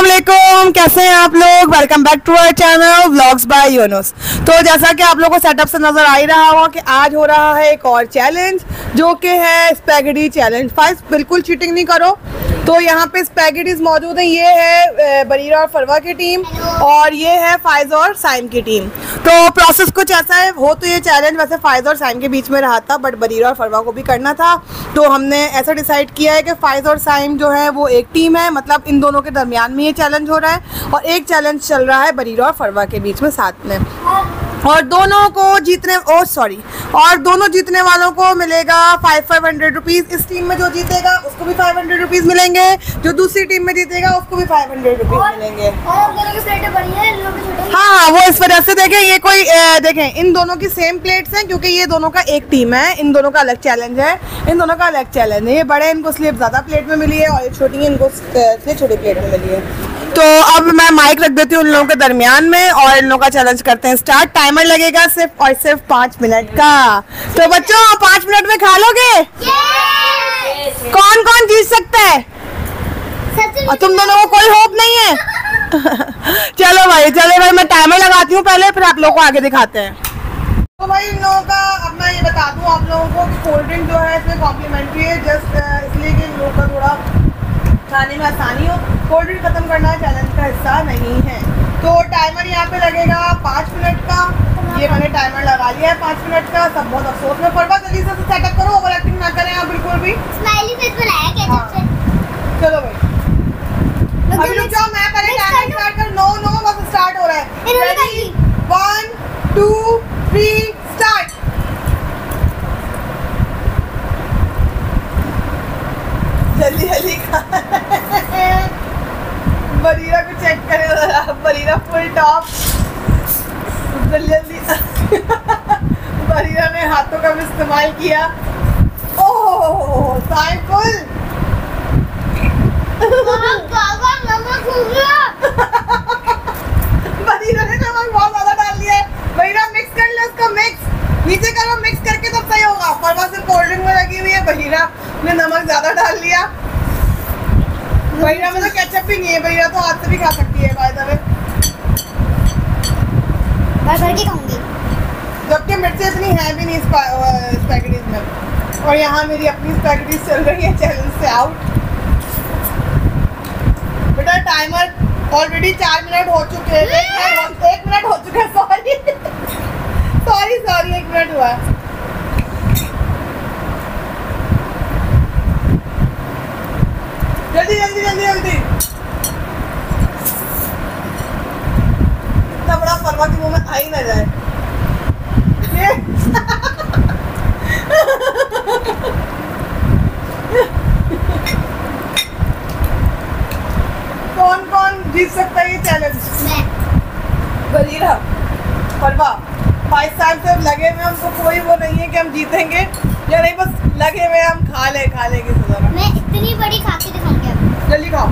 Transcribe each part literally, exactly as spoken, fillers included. अस्सलाम वालेकुम, कैसे हैं आप लोग। Welcome back to our channel vlogs by Yunus. तो जैसा कि आप लोगों को सेटअप से नज़र आ ही रहा होगा कि आज हो रहा है एक और चैलेंज जो कि है स्पैगेटी चैलेंज। फर्स्ट, बिल्कुल चीटिंग नहीं करो। तो यहाँ पे स्पैगेटीज मौजूद हैं, ये है बरीरा और फरवा की टीम और ये है फायज़ और साइम की टीम। तो प्रोसेस कुछ ऐसा है, हो तो ये चैलेंज वैसे फ़ायज़ और साइम के बीच में रहा था बट बरीरा और फरवा को भी करना था, तो हमने ऐसा डिसाइड किया है कि फ़ायज़ और साइम जो है वो एक टीम है, मतलब इन दोनों के दरमियान में ये चैलेंज हो रहा है और एक चैलेंज चल रहा है बरीरा और फरवा के बीच में साथ में, और दोनों को जीतने ओ सॉरी और दोनों जीतने वालों को मिलेगा फाइव फाइव हंड्रेड रुपीज़। इस टीम में जो जीतेगा उसको भी फाइव हंड्रेड रुपीज़ मिलेंगे, जो दूसरी टीम में जीतेगा उसको भी फाइव हंड्रेड रुपीज़ मिलेंगे। और दोनों की प्लेटें बनी हैं। हाँ हाँ, वो इस वजह से देखें ये कोई देखें इन दोनों की सेम प्लेट्स हैं क्योंकि ये दोनों का एक टीम है, इन दोनों का अलग चैलेंज है, इन दोनों का अलग चैलेंज है। ये बड़े इनको स्लिप ज़्यादा प्लेट में मिली है और ये छोटी इनको इसलिए छोटी प्लेट में मिली है। तो अब मैं माइक रख देती हूँ उन लोगों के दरमियान में और इन लोगों का चैलेंज करते हैं स्टार्ट। टाइमर लगेगा सिर्फ और सिर्फ पाँच मिनट का। तो बच्चों, पाँच मिनट में खा लोगे? yes! कौन कौन जीत सकता है? और तुम दोनों को कोई होप नहीं है? चलो भाई चलो भाई, मैं टाइमर लगाती हूँ पहले, फिर आप लोगों को आगे दिखाते हैं। तो भाई इन लोगों का, अब मैं ये बता दूँ आप लोगों को कि कोल्ड ड्रिंक जो है इसमें कॉम्प्लीमेंट्री है, जस्ट इसलिए कि इन लोगों का थोड़ा खाने में आसानी हो। कोल्ड ड्रिंक खत्म करना चैलेंज का हिस्सा नहीं है। तो टाइमर यहाँ पे लगेगा पाँच मिनट का। ये मैंने टाइमर लगा लिया है पाँच मिनट का। सब बहुत अफसोस में पड़वा, जल्दी से सेटअप करो, ओवर एक्टिंग ना करें आप बिल्कुल भी। स्माइली फेस बनाया क्या? हाँ। चलो भाई अभी रुक जाओ, मैं पहले टाइमर स्टार्ट कर। नो नो बस स्टार्ट हो रहा है। One two three start. जल्दी जल्दी बरीरा को चेक करें जरा, बरीरा फुल टॉप। जल्दी जल्दी बरीरा ने हाथों का भी इस्तेमाल किया। ओह साइम फुल बरीरा ने नमक बहुत ज्यादा डाल लिया है। बरीरा मिक्स कर लो उसको, मिक्स नीचे करो, मिक्स करके तब सही होगा। फरवा सिर्फ कोल्ड ड्रिंक में लगी हुई है, बरीरा ने नमक ज्यादा डाल लिया। बरीरा में तो केचप भी नहीं है, बरीरा तो हाथ से भी खा सकती है बाय द वे। मैं भर के खाऊंगी, जबकि मिर्ची इतनी है भी नहीं स्पैगेटीज में। और यहाँ मेरी अपनी स्पैगेटीज चल रही है चैलेंज से आउट। बेटा टाइमर ऑलरेडी चार मिनट हो चुके हैं, एक मिनट हो चुका है, सॉरी सॉरी सॉरी एक मिनट हुआ। जल्दी जल्दी जल्दी जल्दी, इतना बड़ा फरवा के मुंह में आ ही ना जाए। कौन कौन जीत सकता है ये चैलेंज? मैं। बरीरा, फरवा, फाइव साल से लगे हुए, हमको कोई वो नहीं है कि हम जीतेंगे या नहीं, बस लगे हुए हम खा ले खा ले किसी तरह। मैं इतनी बड़ी खा के दिखाऊंगी आपको। जल्दी खाओ।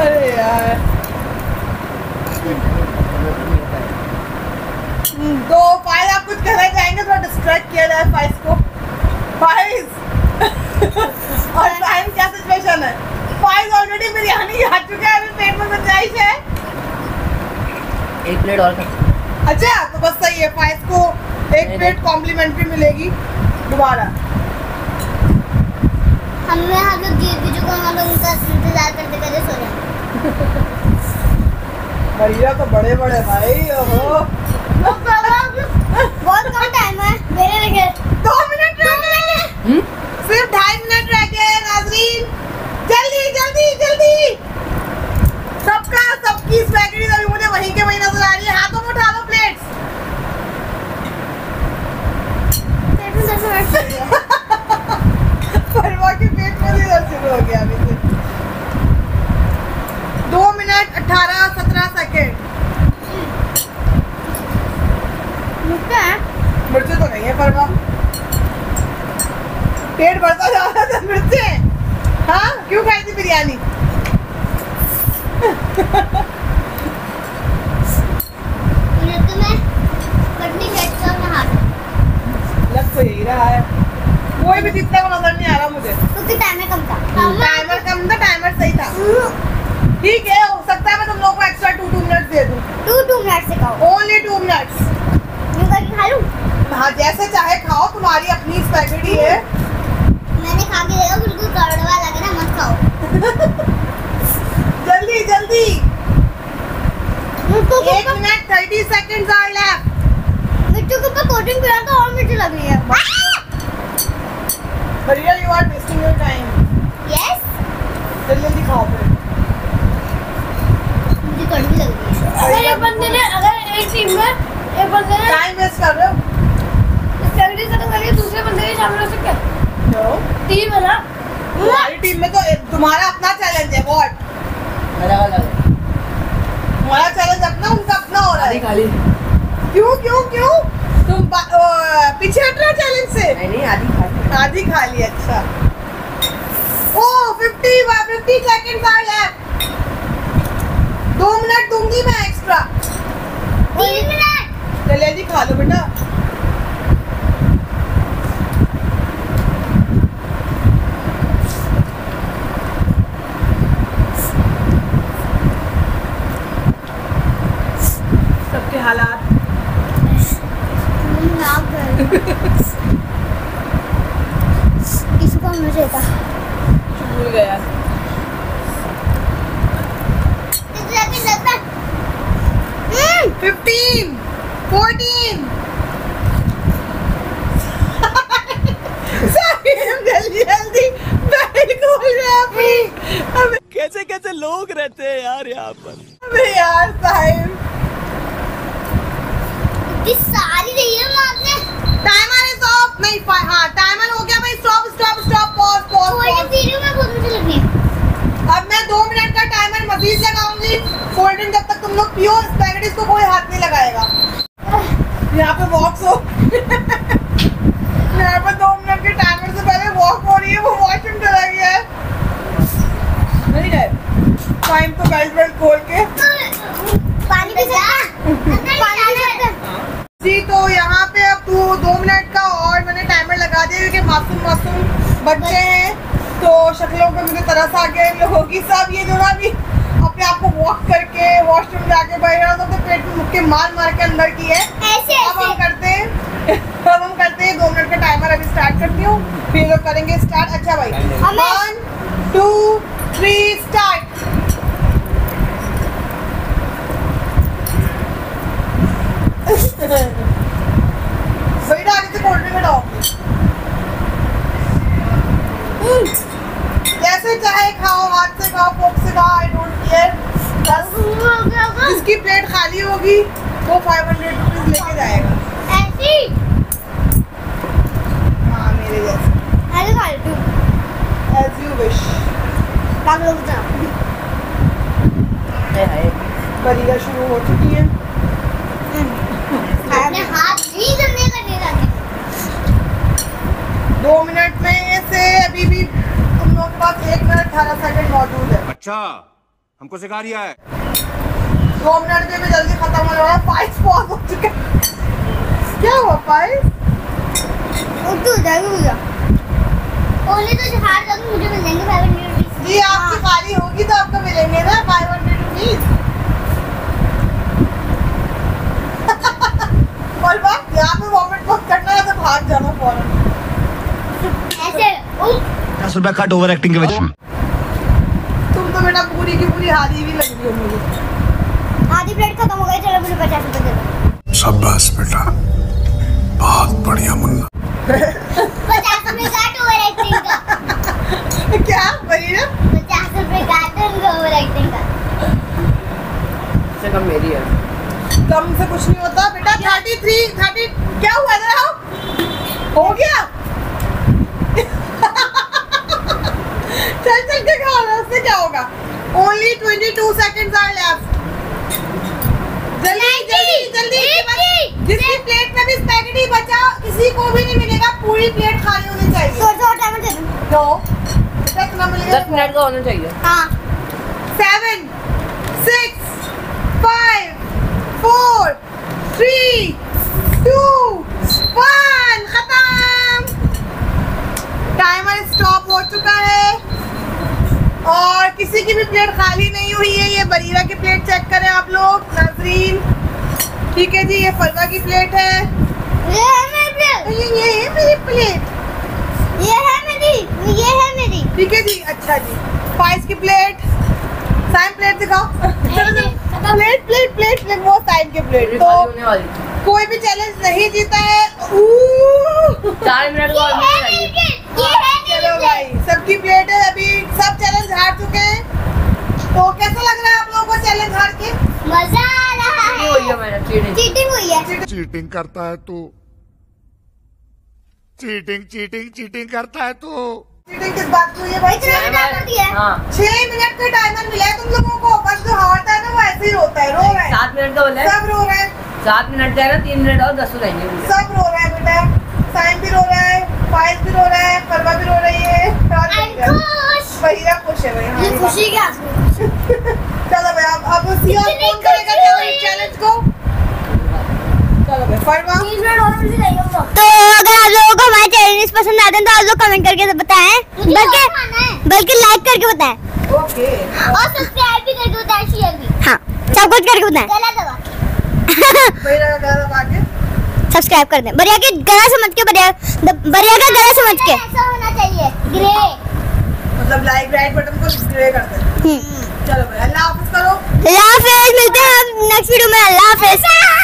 अरे यार, तो फाइज आप कुछ कहना चाहेंगे? थोड़ा डिस्ट्रैक्ट किया जाए फाइज को। फाइज और टाइम क्या सिचुएशन है? फाइज ऑलरेडी बिरयानी खा चुका है, अभी पेट में गुंजाइश है। एक प्लेट और खा। अच्छा तो बस सही है, फाइज को एक प्लेट कॉम्प्लीमेंट्री मिलेगी दोबारा। हमें हम लोग जीत भी चुके हैं, हम लोग उनका इंतजार करते करते सो जाएंगे। भैया तो बड़े बड़े भाई, ओहो बहुत कम टाइम है मेरे लिए। दो मिनट रह गए, सिर्फ ढाई मिनट रह गए नाज़रीन। जल्दी जल्दी जल्दी, सबका सबकी स्पैगेटीज अभी मुझे वहीं के वहीं नजर आ रही है। हाथों में उठा लो प्लेट्स। फरवा के पेट में दर्द शुरू हो गया अभी से। दो मिनट अठारह सत्रह सेकेंड। मिर्चे तो नहीं है फरवा, पेट बढ़ता जा रहा था। मिर्चे हाँ, क्यों खाई थी बिरयानी? में लग तो यही रहा है, वो कोई भी जीतता हुआ नजर नहीं आ रहा मुझे, क्योंकि टाइमर कम था। टाइमर कम था, टाइमर सही था। ठीक है, हो सकता है मैं तुम लोगों को एक्स्ट्रा टू टू मिनट दे दूं। टू टू मिनट से खाओ, ओनली टू मिनट्स। मैं कहीं खा लूं? हां, जैसे चाहे खाओ, तुम्हारी अपनी स्पैगेटी है। मैंने खा के देखा, बिल्कुल कड़वा लग रहा, मत खाओ। जल्दी जल्दी, एक मिनट तीस सेकंड्स आर लेफ्ट। मिट्टू के ऊपर कोटिंग करा था और मिट्टी लग रही है। But really you are wasting your time. Yes. जल्दी दिखाओ फिर। मुझे कड़वी लग रही है। अगर एक बंदे ने अगर एक टीम में एक बंदे ने टाइम वेस्ट कर रहे हो, इस कैटेगरी से तो करके दूसरे बंदे भी शामिल हो सकते हैं। नो। टीम है ना? तुम्हारी टीम में तो तुम्हारा अपना चैलेंज है। व्हाट? मेरा वाला। तुम्हारा चैलेंज अपना, उनका अपना हो रहा है। खाली। क्यों क्यों क्यों? तुम पीछे हट रहे हो चैलेंज से? नहीं नहीं, आधी खाली। आधी खा ली। अच्छा, oh fifty second are left. दो मिनट दूंगी मैं एक्स्ट्रा। तीन मिनट। चले जी, खा लो बेटा। सबके हालात मुझे था भूल गया। कितना भी लगता है। Fifteen, fourteen. सारे जल्दी जल्दी बिल्कुल रैपी। अब कैसे कैसे लोग रहते हैं यार यहाँ पर। अबे यार टाइम इतनी सारी रही है आपने। Timer is off. नहीं, हाँ टाइमर हो गया भाई। Stop stop stop pause pause pause. Video में बहुत मुझे लगी है। अब मैं दो मिनट का टाइमर मजीद लगाऊंगी। गोल्डन जब तक तुम लोग पियो स्पैगेटीज को कोई हाथ नहीं लगाएगा। यहाँ पे वॉक्स हो। यहाँ पे दो मिनट के टाइमर से पहले वॉक हो रही है। वो वॉशरूम चला गया है, नहीं गए टाइम तो बेल्ट बेल्ट खोल के पानी पी जा जी। तो यहाँ पे अब तो दो मिनट का और मैंने टाइमर लगा दिया, क्योंकि मासूम मासूम बच्चे हैं तो शक्लों पे मुझे तरस आ गया इन लोगों की। सब ये जो ना भी अपने आप को वॉक करके वॉशरूम जाके बैठा तो, तो पेट में मुक्के मार मार के अंदर की है। ऐसे अब हम करते हैं अब हम करते हैं दो मिनट का टाइमर। अभी स्टार्ट करती हूँ, फिर लोग करेंगे स्टार्ट। अच्छा भाई, वन टू थ्री स्टार्ट। बेटा आगे से कोल्ड ड्रिंक हटाओ। जैसे चाहे खाओ, हाथ से खाओ, फोक से खाओ, आई डोंट केयर। बस जिसकी प्लेट खाली होगी वो फाइव हंड्रेड रुपीज लेके जाएगा। ऐसी हाँ मेरे जैसे ऐसे खा लेती हूँ। As you wish. काम लोग जाओ। परीक्षा शुरू हो चुकी है। हाथ नहीं करने का मेरा। दो मिनट में से अभी भी तुम लोगों के पास एक मिनट अठारह सेकंड मौजूद है। अच्छा, हमको सिखा दिया है। दो मिनट में जल्दी खत्म हो रहा है। फाइव पॉज हो चुके। क्या हुआ फाइव? उठो जाओ जाओ। ओले तो हार जाओगे, मुझे मिल जाएंगे फाइव हंड्रेड रुपीज जी। आपकी खाली होगी तो आपको मिलेंगे ना फाइव हंड्रेड रुपीज। यहाँ पे वॉमिट मत करना है तो भाग जाना फौरन। ऐसे दस रुपए कट ओवर एक्टिंग के वजह। तुम तो बेटा पूरी की पूरी हारी भी लग रही हो मुझे। आधी प्लेट खत्म हो गई। चलो मुझे पचास रुपए दे दो। शाबाश बेटा, बहुत बढ़िया मुन्ना। पचास रुपए कट ओवर एक्टिंग का। क्या बोली ना? पचास रुपए कट ओवर एक्टिंग का। इससे कम मेरी है। कम से कुछ नहीं होता बेटा। थर्टी थ्री थर्टी क्या हुआ था? हो गया। चल चल के खा रहा, उससे क्या होगा? Only twenty two second are left. जल्दी जल्दी जल्दी। जिसकी प्लेट में भी स्पैगेटी बचा किसी को भी नहीं मिलेगा। पूरी प्लेट खाली होनी चाहिए। छोटा छोटा मत दे दो। दस मिनट का होना चाहिए। हाँ। Seven six five four three two one खत्म। हो चुका है और किसी की भी प्लेट खाली नहीं हुई है। ये बरीरा की प्लेट चेक करें आप लोग नाज़रीन। ठीक है जी, ये फरवा की प्लेट है, ये है मेरी प्लेट, ये ये है मेरी प्लेट, ये है मेरी, ये है मेरी। ठीक है जी, अच्छा जी, फाइज की प्लेट, साइन प्लेट दिखाओ, प्लेट प्लेट प्लेट प्लेट वो साइन की प्लेट। तो कोई भी चैलेंज नहीं जीता है। चार मिनट और चलो भाई, सबकी प्लेट है, अभी सब चैलेंज हार चुके हैं। तो कैसा लग रहा है आप लोगों को चैलेंज हार के? मजा आ रहा है। हुई है मेरा चीटिंग, चीटिंग हुई है, चीटिंग करता है तो चीटिंग चीटिंग चीटिंग करता है तो चीटिंग किस बात की हुई है भाई? छह मिनट छह मिनट का टाइमर मिला है तुम लोगों को। बस जो हारता है ना वो ऐसे ही होता है, रो रहा है। सात मिनट का बोला है, सब रो रहे हैं। सात मिनट का है ना, तीन मिनट और दस हो जाएंगे। सब रो रहा है बेटा, साइन भी रो रहा है, फाइज भी रो रहा है, फरमा भी रो रही है, बहीरा खुश है भाई। ये खुशी क्या? चलो भाई, अब अब सीओ कौन करेगा चैलेंज को? चलो भाई फरमा, तीन मिनट और भी चाहिए हमको। तो अगर आप लोगों को हमारे चैलेंज पसंद आते हैं तो आप लोग कमेंट करके बताएं, बल्कि बल्कि लाइक करके बताएं, ओके, और सब्सक्राइब भी करके बताएं, शेयर भी, हां सब कुछ करके बताएं। गला दबा के बहीरा का गला दबा के सब्सक्राइब कर दें। बरिया के गला समझ के, बरिया बरिया का गला समझ के ऐसा होना चाहिए ग्रे, मतलब लाइक राइट बटन को ग्रे कर दें। चलो भाई, अल्लाह हाफिज़ करो। अल्लाह हाफिज़, मिलते हैं हम नेक्स्ट वीडियो में। अल्लाह हाफिज़।